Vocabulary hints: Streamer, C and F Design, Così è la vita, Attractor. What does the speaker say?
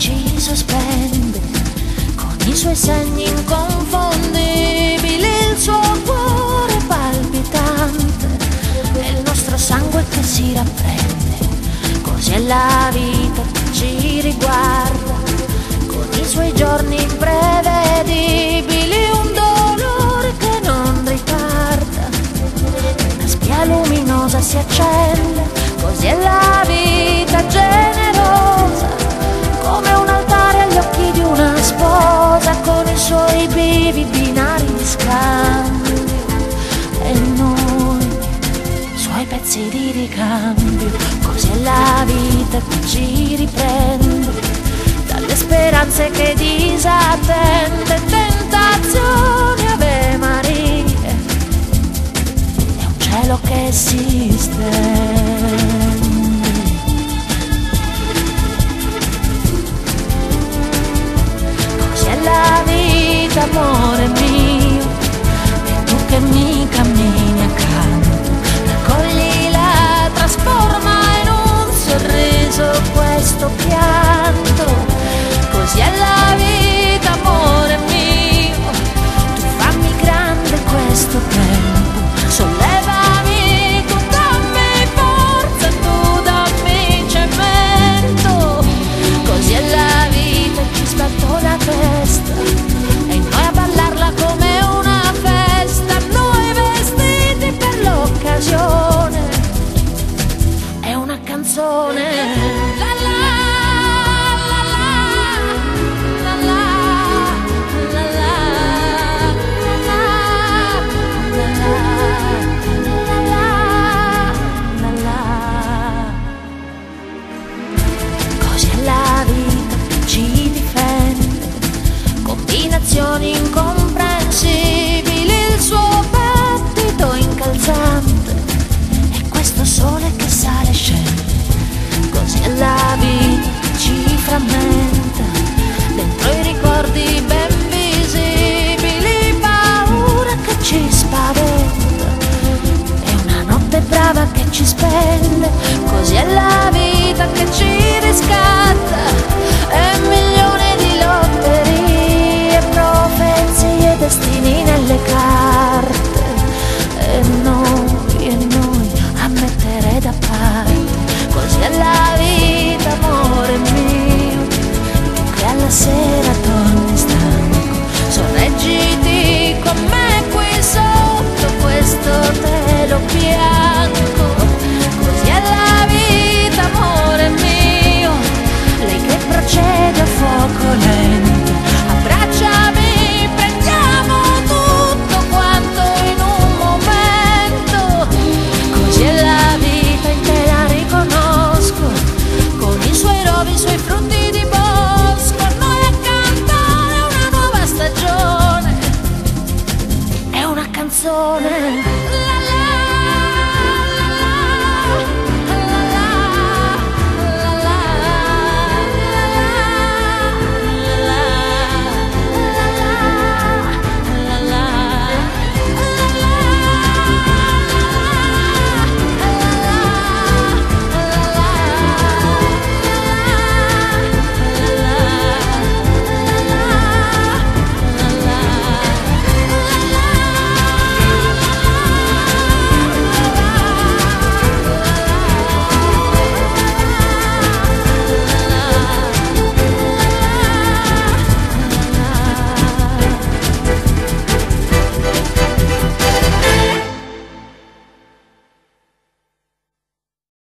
ci sospende, con i suoi segni inconfondibili, il suo cuore palpitante e il nostro sangue che si rapprende. Così è la vita che ci riguarda, con i suoi giorni imprevedibili, un dolore che non ritarda, una spia luminosa si accende. Così è la vita generosa, come un altare agli occhi di una sposa, con i suoi vivi binari di scambio e noi suoi pezzi di ricambio. Così è la vita che ci riprende dalle speranze che disattende, tentazioni, Ave Maria, è un cielo che esiste. Amore mio, e tu che mi cammini accanto, raccoglila, trasforma in un sorriso questo pianto. Così è la vita, amore mio, tu fammi grande questo tempo, sollevami, tu dammi forza, tu dammi cemento. Così è la vita, ci sbatto la testa, incomprensibili, il suo battito incalzante e questo sole che sale e scende. Così è la vita che ci frammenta dentro i ricordi ben visibili, paura che ci spaventa e una notte brava che ci spende. Così è la